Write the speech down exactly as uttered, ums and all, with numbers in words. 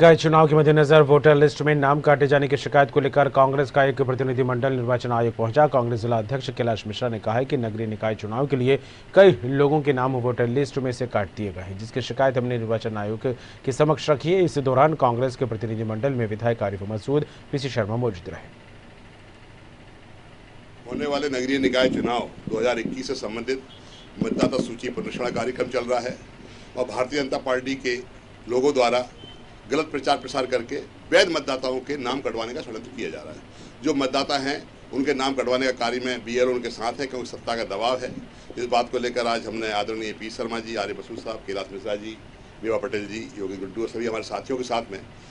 गए चुनाव के मद्देनजर वोटर लिस्ट में नाम काटे जाने की शिकायत को लेकर कांग्रेस का एक प्रतिनिधिमंडल निर्वाचन आयोग पहुंचा। कांग्रेस जिला अध्यक्ष कैलाश मिश्रा ने कहा है कि नगरीय निकाय चुनाव के लिए कई लोगों के नाम वोटर लिस्ट में से काट दिए गए हैं, जिसकी शिकायत हमने निर्वाचन आयोग के समक्ष रखी है। इस दौरान कांग्रेस के प्रतिनिधिमंडल में विधायक आरिफ मसूद, पीसी शर्मा मौजूद रहे। होने वाले नगरीय निकाय चुनाव दो हजार इक्कीस से संबंधित मतदाता सूची पुनरीक्षण कार्यक्रम चल रहा है और भारतीय जनता पार्टी के लोगों द्वारा गलत प्रचार प्रसार करके वैध मतदाताओं के नाम कटवाने का षड्यंत्र किया जा रहा है। जो मतदाता हैं उनके नाम कटवाने का कार्य में बी आर ओ उनके साथ है, क्योंकि सत्ता का दबाव है। इस बात को लेकर आज हमने आदरणीय पी शर्मा जी, आरिफ मसूद साहब, कैलाश मिश्रा जी, विभा पटेल जी, योगी गुड्डू और सभी हमारे साथियों के साथ में